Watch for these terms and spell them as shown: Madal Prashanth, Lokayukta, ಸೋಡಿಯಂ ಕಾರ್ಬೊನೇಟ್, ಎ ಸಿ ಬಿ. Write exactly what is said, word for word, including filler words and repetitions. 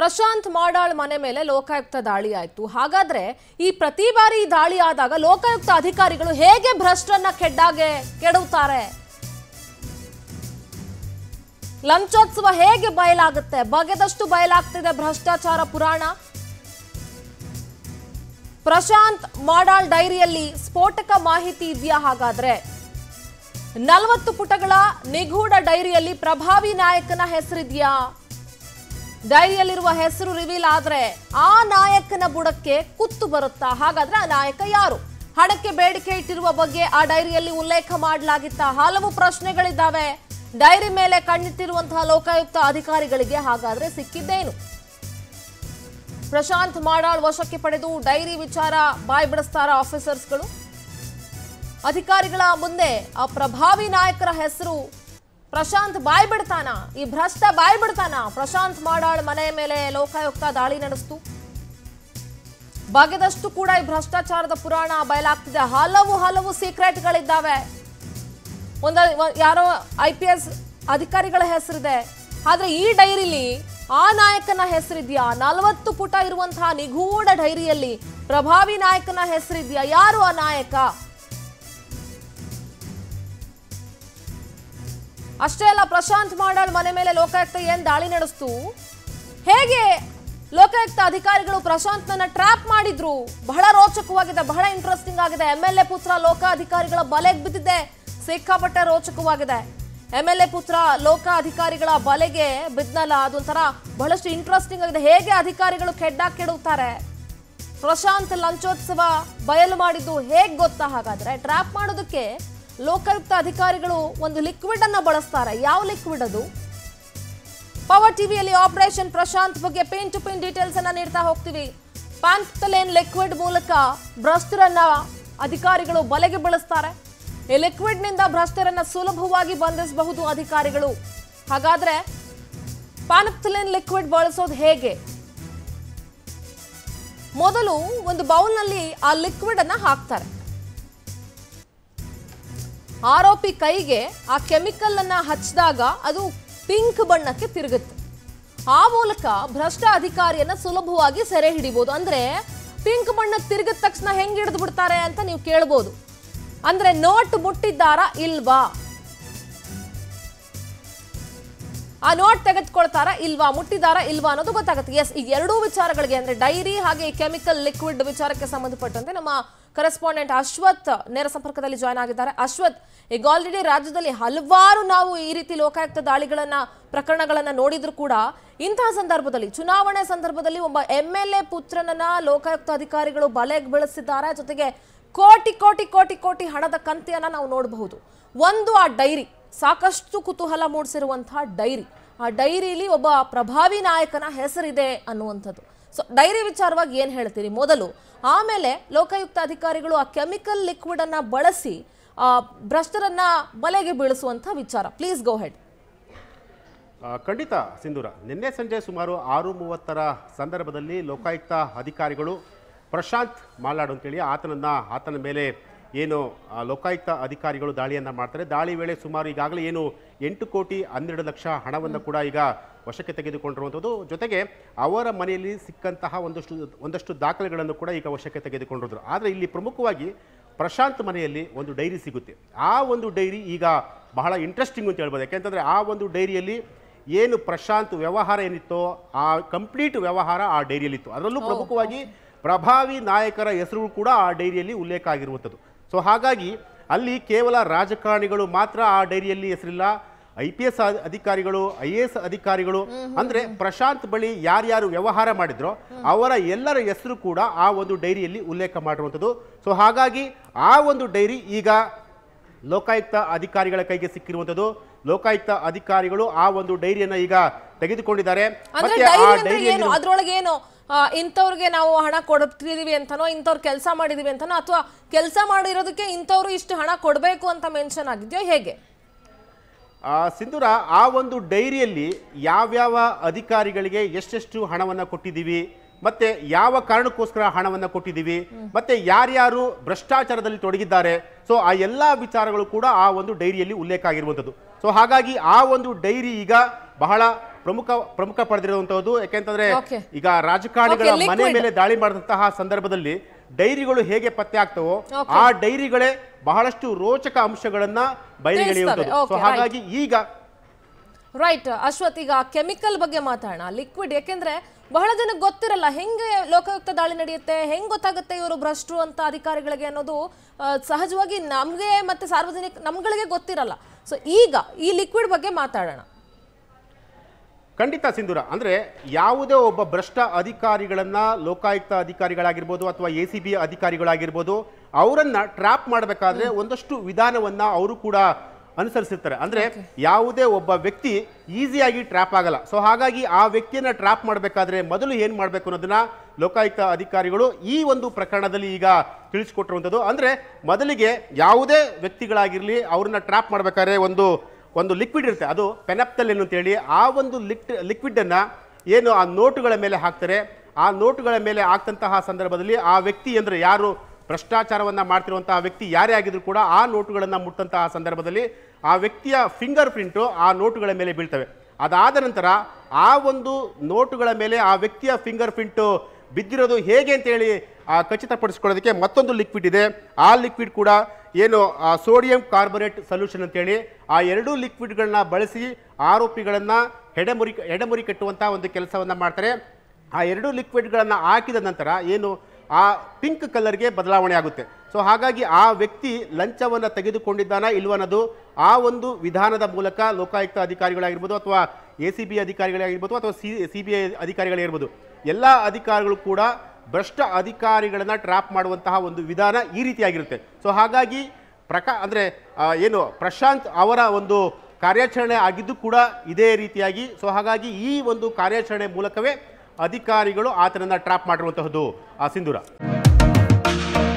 ಪ್ರಶಾಂತ್ ಮಾಡಾಳ್ ಮನೆ ಮೇಲೆ ಲೋಕಾಯುಕ್ತ ದಾಳಿ ಆಯಿತು। ಹಾಗಾದ್ರೆ ಈ ಪ್ರತಿ ಬಾರಿ ದಾಳಿ ಆದಾಗ ಲೋಕಾಯುಕ್ತ ಅಧಿಕಾರಿಗಳು ಹೇಗೆ ಭ್ರಷ್ಟರನ್ನ ಕೆಡ್ಡಾಗೆ ಕೆಡುತ್ತಾರೆ, ಲಂಚೋತ್ಸವ ಹೇಗೆ ಬಯಲಾಗುತ್ತೆ, ಬಗೆದಷ್ಟು ಬಯಲಾಗ್ತಿದೆ ಭ್ರಷ್ಟಾಚಾರ ಪುರಾಣ। ಪ್ರಶಾಂತ್ ಮಾಡಾಳ್ ಡೈರಿಯಲ್ಲಿ ಸ್ಫೋಟಕ ಮಾಹಿತಿ ಇದೆಯಾ? ಹಾಗಾದ್ರೆ ನಲವತ್ತು ಪುಟಗಳ ನಿಗೂಢ ಡೈರಿಯಲ್ಲಿ ಪ್ರಭಾವಿ ನಾಯಕನ ಹೆಸರಿದೆಯಾ? ಡೈರಿಯಲ್ಲಿರುವ ಹೆಸರು ರಿವೀಲ್ ಆದ್ರೆ ಆ ನಾಯಕನ ಬುಡಕ್ಕೆ ಕುತ್ತು ಬರುತ್ತಾ? ಹಾಗಾದ್ರೆ ಆ ನಾಯಕ ಯಾರು? ಹಣಕ್ಕೆ ಬೇಡಿಕೆ ಇಟ್ಟಿರುವ ಬಗ್ಗೆ ಆ ಡೈರಿಯಲ್ಲಿ ಉಲ್ಲೇಖ ಮಾಡಲಾಗಿತ್ತಾ? ಹಲವು ಪ್ರಶ್ನೆಗಳಿದ್ದಾವೆ ಡೈರಿ ಮೇಲೆ ಕಣ್ಣಿಟ್ಟಿರುವಂತಹ ಲೋಕಾಯುಕ್ತ ಅಧಿಕಾರಿಗಳಿಗೆ। ಹಾಗಾದ್ರೆ ಸಿಕ್ಕಿದ್ದೇನು? ಪ್ರಶಾಂತ್ ಮಾಡಾಳ್ ವಶಕ್ಕೆ ಪಡೆದು ಡೈರಿ ವಿಚಾರ ಬಾಯ್ ಬಿಡಿಸ್ತಾರ ಆಫೀಸರ್ಸ್ಗಳು? ಅಧಿಕಾರಿಗಳ ಮುಂದೆ ಆ ಪ್ರಭಾವಿ ನಾಯಕರ ಹೆಸರು ಪ್ರಶಾಂತ್ ಬಾಯ್ ಬಿಡ್ತಾನ? ಈ ಭ್ರಷ್ಟ ಬಾಯ್ ಬಿಡ್ತಾನ? ಪ್ರಶಾಂತ್ ಮಾಡಾಳ್ ಮನೆ ಮೇಲೆ ಲೋಕಾಯುಕ್ತ ದಾಳಿ ನಡೆಸ್ತು, ಬಗೆದಷ್ಟು ಕೂಡ ಈ ಭ್ರಷ್ಟಾಚಾರದ ಪುರಾಣ ಬಯಲಾಗ್ತಿದೆ। ಹಲವು ಹಲವು ಸೀಕ್ರೆಟ್ಗಳಿದ್ದಾವೆ, ಒಂದ ಯಾರೋ ಐ ಪಿ ಎಸ್ ಅಧಿಕಾರಿಗಳ ಹೆಸರಿದೆ, ಆದ್ರೆ ಈ ಡೈರಿಲಿ ಆ ನಾಯಕನ ಹೆಸರಿದ್ಯಾ? ನಲವತ್ತು ಪುಟ ಇರುವಂತಹ ನಿಗೂಢ ಡೈರಿಯಲ್ಲಿ ಪ್ರಭಾವಿ ನಾಯಕನ ಹೆಸರಿದ್ಯಾ? ಯಾರು ಆ ನಾಯಕ? ಅಷ್ಟೇ ಅಲ್ಲ, ಪ್ರಶಾಂತ್ ಮಾಡಾಳ್ ಮನೆ ಮೇಲೆ ಲೋಕಾಯುಕ್ತ ಏನ್ ದಾಳಿ ನಡೆಸ್ತು, ಹೇಗೆ ಲೋಕಾಯುಕ್ತ ಅಧಿಕಾರಿಗಳು ಪ್ರಶಾಂತ್ನನ್ನ ಟ್ರ್ಯಾಪ್ ಮಾಡಿದ್ರು? ಬಹಳ ರೋಚಕವಾಗಿದೆ, ಬಹಳ ಇಂಟ್ರೆಸ್ಟಿಂಗ್ ಆಗಿದೆ। ಎಂ ಎಲ್ ಎ ಪುತ್ರ ಲೋಕ ಅಧಿಕಾರಿಗಳ ಬಲೆಗೆ ಬಿದ್ದಿದೆ, ಸಿಕ್ಕಾಪಟ್ಟೆ ರೋಚಕವಾಗಿದೆ। ಎಂ ಎಲ್ ಎ ಪುತ್ರ ಲೋಕ ಅಧಿಕಾರಿಗಳ ಬಲೆಗೆ ಬಿದ್ನಲ್ಲ, ಅದೊಂಥರ ಬಹಳಷ್ಟು ಇಂಟ್ರೆಸ್ಟಿಂಗ್ ಆಗಿದೆ। ಹೇಗೆ ಅಧಿಕಾರಿಗಳು ಕೆಡ್ಡ ಕೆಡುತ್ತಾರೆ, ಪ್ರಶಾಂತ್ ಲಂಚೋತ್ಸವ ಬಯಲು ಮಾಡಿದ್ದು ಹೇಗೆ ಗೊತ್ತಾ? ಹಾಗಾದ್ರೆ ಟ್ರ್ಯಾಪ್ ಮಾಡೋದಕ್ಕೆ ಲೋಕಾಯುಕ್ತ ಅಧಿಕಾರಿಗಳು ಒಂದು ಲಿಕ್ವಿಡ್ ಅನ್ನ ಬಳಸ್ತಾರೆ, ಯಾವ ಲಿಕ್ವಿಡ್ ಅದು? ಪವರ್ ಟಿವಿಯಲ್ಲಿ ಆಪರೇಷನ್ ಪ್ರಶಾಂತ್ ಬಗ್ಗೆ ಪಿನ್ ಟು ಪಿನ್ ಡೀಟೇಲ್ಸ್ ಅನ್ನ ನೀಡ್ತಾ ಹೋಗ್ತೀವಿ। ಪ್ಯಾಂಪ್ತಲೇನ್ ಲಿಕ್ವಿಡ್ ಮೂಲಕ ಭ್ರಷ್ಟರನ್ನ ಅಧಿಕಾರಿಗಳು ಬಲೆಗೆ ಬಳಸ್ತಾರೆ, ಈ ಲಿಕ್ವಿಡ್ ನಿಂದ ಭ್ರಷ್ಟರನ್ನ ಸುಲಭವಾಗಿ ಬಂಧಿಸಬಹುದು ಅಧಿಕಾರಿಗಳು। ಹಾಗಾದ್ರೆ ಪ್ಯಾಂಪ್ತಲೇನ್ ಲಿಕ್ವಿಡ್ ಬಳಸೋದು ಹೇಗೆ? ಮೊದಲು ಒಂದು ಬೌಲ್ನಲ್ಲಿ ಆ ಲಿಕ್ವಿಡ್ ಅನ್ನ ಹಾಕ್ತಾರೆ, ಆರೋಪಿ ಕೈಗೆ ಆ ಕೆಮಿಕಲ್ ಅನ್ನ ಹಚ್ಚಿದಾಗ ಅದು ಪಿಂಕ್ ಬಣ್ಣಕ್ಕೆ ತಿರುಗುತ್ತೆ, ಆ ಮೂಲಕ ಭ್ರಷ್ಟ ಅಧಿಕಾರಿಯನ್ನ ಸುಲಭವಾಗಿ ಸೆರೆ ಹಿಡಿಬಹುದು। ಅಂದ್ರೆ ಪಿಂಕ್ ಬಣ್ಣಕ್ಕೆ ತಿರುಗಿದ ತಕ್ಷಣ ಹೆಂಗ್ ಹಿಡಿದು ಬಿಡ್ತಾರೆ ಅಂತ ನೀವು ಕೇಳಬಹುದು, ಅಂದ್ರೆ ನೋಟ್ ಮುಟ್ಟಿದ್ದಾರಾ ಇಲ್ವಾ, ಆ ನೋಟ್ ತೆಗೆದುಕೊಳ್ತಾರಾ ಇಲ್ವಾ, ಮುಟ್ಟಿದ್ದಾರಾ ಇಲ್ವಾ ಅನ್ನೋದು ಗೊತ್ತಾಗುತ್ತೆ। ಎಸ್, ಈ ಎರಡೂ ವಿಚಾರಗಳಿಗೆ ಅಂದ್ರೆ ಡೈರಿ ಹಾಗೆ ಕೆಮಿಕಲ್ ಲಿಕ್ವಿಡ್ ವಿಚಾರಕ್ಕೆ ಸಂಬಂಧಪಟ್ಟಂತೆ ನಮ್ಮ ಕರೆಸ್ಪಾಂಡೆಂಟ್ ಅಶ್ವಥ್ ನೇರ ಸಂಪರ್ಕದಲ್ಲಿ ಜಾಯ್ನ್ ಆಗಿದ್ದಾರೆ। ಅಶ್ವಥ್, ಈಗ ಆಲ್ರೆಡಿ ರಾಜ್ಯದಲ್ಲಿ ಹಲವಾರು ನಾವು ಈ ರೀತಿ ಲೋಕಾಯುಕ್ತ ದಾಳಿಗಳನ್ನ ಪ್ರಕರಣಗಳನ್ನ ನೋಡಿದ್ರು ಕೂಡ, ಇಂತಹ ಸಂದರ್ಭದಲ್ಲಿ ಚುನಾವಣೆ ಸಂದರ್ಭದಲ್ಲಿ ಒಬ್ಬ ಎಂ ಎಲ್ ಎ ಪುತ್ರನನ್ನ ಲೋಕಾಯುಕ್ತ ಅಧಿಕಾರಿಗಳು ಬಲೆಗೆ ಬೀಳಿಸಿದ್ದಾರೆ, ಜೊತೆಗೆ ಕೋಟಿ ಕೋಟಿ ಕೋಟಿ ಕೋಟಿ ಹಣದ ಕಂತೆಯನ್ನ ನಾವು ನೋಡಬಹುದು। ಒಂದು ಆ ಡೈರಿ ಸಾಕಷ್ಟು ಕುತೂಹಲ ಮೂಡಿಸಿರುವಂತಹ ಡೈರಿ, ಆ ಡೈರಿಲಿ ಒಬ್ಬ ಪ್ರಭಾವಿ ನಾಯಕನ ಹೆಸರಿದೆ ಅನ್ನುವಂಥದ್ದು। ಸೊ ಡೈರಿ ವಿಚಾರವಾಗಿ ಏನು ಹೇಳ್ತೀರಿ ಮೊದಲು, ಆಮೇಲೆ ಲೋಕಾಯುಕ್ತ ಅಧಿಕಾರಿಗಳು ಆ ಕೆಮಿಕಲ್ ಲಿಕ್ವಿಡ್ ಅನ್ನ ಬಳಸಿ ಭ್ರಷ್ಟರನ್ನ ಬಲೆಗೆ ಬೀಳಿಸುವಂಥ ವಿಚಾರ, ಪ್ಲೀಸ್ ಗೋ ಹೆಡ್। ಖಂಡಿತ ಸಿಂಧೂರ, ನಿನ್ನೆ ಸಂಜೆ ಸುಮಾರು ಆರು ಮೂವತ್ತರ ಸಂದರ್ಭದಲ್ಲಿ ಲೋಕಾಯುಕ್ತ ಅಧಿಕಾರಿಗಳು ಪ್ರಶಾಂತ್ ಮಾಡಾಳ್ ಅಂತೇಳಿ ಆತನನ್ನ ಆತನ ಮೇಲೆ ಏನು ಲೋಕಾಯುಕ್ತ ಅಧಿಕಾರಿಗಳು ದಾಳಿಯನ್ನು ಮಾಡ್ತಾರೆ। ದಾಳಿ ವೇಳೆ ಸುಮಾರು ಈಗಾಗಲೇ ಏನು ಎಂಟು ಕೋಟಿ ಹನ್ನೆರಡು ಲಕ್ಷ ಹಣವನ್ನು ಕೂಡ ಈಗ ವಶಕ್ಕೆ ತೆಗೆದುಕೊಂಡಿರುವಂಥದ್ದು, ಜೊತೆಗೆ ಅವರ ಮನೆಯಲ್ಲಿ ಸಿಕ್ಕಂತಹ ಒಂದಷ್ಟು ಒಂದಷ್ಟು ದಾಖಲೆಗಳನ್ನು ಕೂಡ ಈಗ ವಶಕ್ಕೆ ತೆಗೆದುಕೊಂಡಿದ್ರು। ಆದರೆ ಇಲ್ಲಿ ಪ್ರಮುಖವಾಗಿ ಪ್ರಶಾಂತ್ ಮನೆಯಲ್ಲಿ ಒಂದು ಡೈರಿ ಸಿಗುತ್ತೆ, ಆ ಒಂದು ಡೈರಿ ಈಗ ಬಹಳ ಇಂಟ್ರೆಸ್ಟಿಂಗ್ ಅಂತ ಹೇಳ್ಬೋದು। ಯಾಕೆಂತಂದರೆ ಆ ಒಂದು ಡೈರಿಯಲ್ಲಿ ಏನು ಪ್ರಶಾಂತ್ ವ್ಯವಹಾರ ಏನಿತ್ತೋ ಆ ಕಂಪ್ಲೀಟ್ ವ್ಯವಹಾರ ಆ ಡೈರಿಯಲ್ಲಿತ್ತು, ಅದರಲ್ಲೂ ಪ್ರಮುಖವಾಗಿ ಪ್ರಭಾವಿ ನಾಯಕರ ಹೆಸರು ಕೂಡ ಆ ಡೈರಿಯಲ್ಲಿ ಉಲ್ಲೇಖ ಆಗಿರುವಂಥದ್ದು। ಸೊ ಹಾಗಾಗಿ ಅಲ್ಲಿ ಕೇವಲ ರಾಜಕಾರಣಿಗಳು ಮಾತ್ರ ಆ ಡೈರಿಯಲ್ಲಿ ಹೆಸರಿಲ್ಲ, ಐ ಪಿ ಎಸ್ ಅಧಿಕಾರಿಗಳು, ಐ ಎ ಎಸ್ ಅಧಿಕಾರಿಗಳು, ಅಂದ್ರೆ ಪ್ರಶಾಂತ್ ಬಳಿ ಯಾರ್ಯಾರು ವ್ಯವಹಾರ ಮಾಡಿದ್ರೋ ಅವರ ಎಲ್ಲರ ಹೆಸರು ಕೂಡ ಆ ಒಂದು ಡೈರಿಯಲ್ಲಿ ಉಲ್ಲೇಖ ಮಾಡಿರುವಂಥದ್ದು। ಸೊ ಹಾಗಾಗಿ ಆ ಒಂದು ಡೈರಿ ಈಗ ಲೋಕಾಯುಕ್ತ ಅಧಿಕಾರಿಗಳ ಕೈಗೆ ಸಿಕ್ಕಿರುವಂಥದ್ದು, ಲೋಕಾಯುಕ್ತ ಅಧಿಕಾರಿಗಳು ಆ ಒಂದು ಡೈರಿಯನ್ನ ಈಗ ತೆಗೆದುಕೊಂಡಿದ್ದಾರೆ। ಇಂಥವ್ರಿಗೆ ನಾವು ಹಣ ಕೊಡ್ತಿದೀವಿ ಅಂತನೋ, ಇಂಥವ್ರು ಕೆಲಸ ಮಾಡಿದೀವಿ ಅಂತನೋ, ಅಥವಾ ಕೆಲಸ ಮಾಡಿರೋದಕ್ಕೆ ಇಂಥವ್ರು ಇಷ್ಟು ಹಣ ಕೊಡಬೇಕು ಅಂತ ಮೆನ್ಷನ್ ಆಗಿದೆಯೋ ಹೇಗೆ? ಸಿಂಧೂರ, ಆ ಒಂದು ಡೈರಿಯಲ್ಲಿ ಯಾವ್ಯಾವ ಅಧಿಕಾರಿಗಳಿಗೆ ಎಷ್ಟೆಷ್ಟು ಹಣವನ್ನು ಕೊಟ್ಟಿದ್ದೀವಿ, ಮತ್ತೆ ಯಾವ ಕಾರಣಕ್ಕೋಸ್ಕರ ಹಣವನ್ನು ಕೊಟ್ಟಿದ್ದೀವಿ, ಮತ್ತೆ ಯಾರ್ಯಾರು ಭ್ರಷ್ಟಾಚಾರದಲ್ಲಿ ತೊಡಗಿದ್ದಾರೆ, ಸೊ ಆ ಎಲ್ಲ ವಿಚಾರಗಳು ಕೂಡ ಆ ಒಂದು ಡೈರಿಯಲ್ಲಿ ಉಲ್ಲೇಖ ಆಗಿರುವಂಥದ್ದು। ಸೊ ಹಾಗಾಗಿ ಆ ಒಂದು ಡೈರಿ ಈಗ ಬಹಳ ಪ್ರಮುಖ ಪ್ರಮುಖ ಪಡೆದಿರುವಂತದ್ದು ಯಾಕೆಂತಂದ್ರೆ ಈಗ ರಾಜಕಾರಣಿಗಳ ಮನೆ ಮೇಲೆ ದಾಳಿ ಮಾಡಿದಂತಹ ಸಂದರ್ಭದಲ್ಲಿ ಡೈರಿಗಳು ಹೇಗೆ ಪತ್ತೆ ಆಗ್ತವೋ ಆ ಡೈರಿಗಳೇ ಬಹಳಷ್ಟು ರೋಚಕ ಅಂಶಗಳನ್ನು ಬಯಲಿಗೆಳೆಯುತ್ತವೆ. ಸೋ ಹಾಗಾಗಿ ಈಗ ರೈಟ್ ಅಶ್ವಥ್, ಈಗ ಕೆಮಿಕಲ್ ಬಗ್ಗೆ ಮಾತಾಡೋಣ. ಲಿಕ್ವಿಡ್ ಯಾಕೆಂದ್ರೆ ಬಹಳ ಜನ ಗೊತ್ತಿರಲ್ಲ ಹೆಂಗೆ ಲೋಕಾಯುಕ್ತ ದಾಳಿ ನಡೆಯುತ್ತೆ, ಹೆಂಗ್ ಗೊತ್ತಾಗುತ್ತೆ ಇವರು ಭ್ರಷ್ಟರು ಅಂತ ಅಧಿಕಾರಿಗಳಿಗೆ ಅನ್ನೋದು ಸಹಜವಾಗಿ ನಮಗೆ ಮತ್ತೆ ಸಾರ್ವಜನಿಕ ನಮ್ಗಳಿಗೆ ಗೊತ್ತಿರಲ್ಲ. ಸೊ ಈಗ ಈ ಲಿಕ್ವಿಡ್ ಬಗ್ಗೆ ಮಾತಾಡೋಣ. ಖಂಡಿತ ಸಿಂಧೂರ, ಅಂದರೆ ಯಾವುದೇ ಒಬ್ಬ ಭ್ರಷ್ಟ ಅಧಿಕಾರಿಗಳನ್ನು ಲೋಕಾಯುಕ್ತ ಅಧಿಕಾರಿಗಳಾಗಿರ್ಬೋದು ಅಥವಾ ಎ ಸಿ ಬಿ ಅಧಿಕಾರಿಗಳಾಗಿರ್ಬೋದು ಅವರನ್ನು ಟ್ರ್ಯಾಪ್ ಮಾಡಬೇಕಾದ್ರೆ ಒಂದಷ್ಟು ವಿಧಾನವನ್ನು ಅವರು ಕೂಡ ಅನುಸರಿಸಿರ್ತಾರೆ. ಅಂದರೆ ಯಾವುದೇ ಒಬ್ಬ ವ್ಯಕ್ತಿ ಈಸಿಯಾಗಿ ಟ್ರ್ಯಾಪ್ ಆಗಲ್ಲ. ಸೊ ಹಾಗಾಗಿ ಆ ವ್ಯಕ್ತಿಯನ್ನು ಟ್ರ್ಯಾಪ್ ಮಾಡಬೇಕಾದ್ರೆ ಮೊದಲು ಏನು ಮಾಡಬೇಕು ಅನ್ನೋದನ್ನು ಲೋಕಾಯುಕ್ತ ಅಧಿಕಾರಿಗಳು ಈ ಒಂದು ಪ್ರಕರಣದಲ್ಲಿ ಈಗ ತಿಳಿಸಿಕೊಟ್ಟಿರುವಂಥದ್ದು. ಅಂದರೆ ಮೊದಲಿಗೆ ಯಾವುದೇ ವ್ಯಕ್ತಿಗಳಾಗಿರಲಿ ಅವ್ರನ್ನ ಟ್ರ್ಯಾಪ್ ಮಾಡಬೇಕಾದ್ರೆ ಒಂದು ಒಂದು ಲಿಕ್ವಿಡ್ ಇರುತ್ತೆ, ಅದು ಪೆನಪ್ತಲ್ ಏನು ಅಂತೇಳಿ. ಆ ಒಂದು ಲಿಕ್ ಲಿಕ್ವಿಡನ್ನು ಏನು ಆ ನೋಟುಗಳ ಮೇಲೆ ಹಾಕ್ತಾರೆ. ಆ ನೋಟುಗಳ ಮೇಲೆ ಹಾಕ್ತಂತಹ ಸಂದರ್ಭದಲ್ಲಿ ಆ ವ್ಯಕ್ತಿ ಅಂದರೆ ಯಾರು ಭ್ರಷ್ಟಾಚಾರವನ್ನು ಮಾಡ್ತಿರುವಂತಹ ವ್ಯಕ್ತಿ ಯಾರೇ ಆಗಿದ್ರು ಕೂಡ ಆ ನೋಟುಗಳನ್ನು ಮುಟ್ಟಂತಹ ಸಂದರ್ಭದಲ್ಲಿ ಆ ವ್ಯಕ್ತಿಯ ಫಿಂಗರ್ ಪ್ರಿಂಟು ಆ ನೋಟುಗಳ ಮೇಲೆ ಬೀಳ್ತವೆ. ಅದಾದ ನಂತರ ಆ ಒಂದು ನೋಟುಗಳ ಮೇಲೆ ಆ ವ್ಯಕ್ತಿಯ ಫಿಂಗರ್ ಪ್ರಿಂಟು ಬಿದ್ದಿರೋದು ಹೇಗೆ ಅಂತೇಳಿ ಖಚಿತಪಡಿಸ್ಕೊಳ್ಳೋದಕ್ಕೆ ಮತ್ತೊಂದು ಲಿಕ್ವಿಡ್ ಇದೆ. ಆ ಲಿಕ್ವಿಡ್ ಕೂಡ ಏನು ಸೋಡಿಯಂ ಕಾರ್ಬೊನೇಟ್ ಸೊಲ್ಯೂಷನ್ ಅಂತೇಳಿ. ಆ ಎರಡೂ ಲಿಕ್ವಿಡ್ಗಳನ್ನ ಬಳಸಿ ಆರೋಪಿಗಳನ್ನು ಹೆಡೆಮುರಿ ಹೆಡೆಮುರಿ ಕಟ್ಟುವಂಥ ಒಂದು ಕೆಲಸವನ್ನು ಮಾಡ್ತಾರೆ. ಆ ಎರಡೂ ಲಿಕ್ವಿಡ್ಗಳನ್ನು ಹಾಕಿದ ನಂತರ ಏನು ಆ ಪಿಂಕ್ ಕಲರ್ಗೆ ಬದಲಾವಣೆ ಆಗುತ್ತೆ. ಸೊ ಹಾಗಾಗಿ ಆ ವ್ಯಕ್ತಿ ಲಂಚವನ್ನು ತೆಗೆದುಕೊಂಡಿದ್ದಾನ ಇಲ್ವನ್ನೋದು ಆ ಒಂದು ವಿಧಾನದ ಮೂಲಕ ಲೋಕಾಯುಕ್ತ ಅಧಿಕಾರಿಗಳಾಗಿರ್ಬೋದು ಅಥವಾ ಎ ಸಿ ಬಿ ಅಧಿಕಾರಿಗಳಾಗಿರ್ಬೋದು ಅಥವಾ ಸಿ ಸಿ ಬಿ ಐ ಅಧಿಕಾರಿಗಳಾಗಿರ್ಬೋದು ಎಲ್ಲ ಅಧಿಕಾರಿಗಳು ಕೂಡ ಭ್ರಷ್ಟ ಅಧಿಕಾರಿಗಳನ್ನು ಟ್ರ್ಯಾಪ್ ಮಾಡುವಂತಹ ಒಂದು ವಿಧಾನ ಈ ರೀತಿಯಾಗಿರುತ್ತೆ. ಸೊ ಹಾಗಾಗಿ ಪ್ರಕಾ ಅಂದರೆ ಏನು ಪ್ರಶಾಂತ್ ಅವರ ಒಂದು ಕಾರ್ಯಾಚರಣೆ ಆಗಿದ್ದು ಕೂಡ ಇದೇ ರೀತಿಯಾಗಿ. ಸೊ ಹಾಗಾಗಿ ಈ ಒಂದು ಕಾರ್ಯಾಚರಣೆ ಮೂಲಕವೇ ಅಧಿಕಾರಿಗಳು ಆತನನ್ನು ಟ್ರ್ಯಾಪ್ ಮಾಡಿರುವಂತಹದ್ದು ಆ ಸಿಂಧೂರ.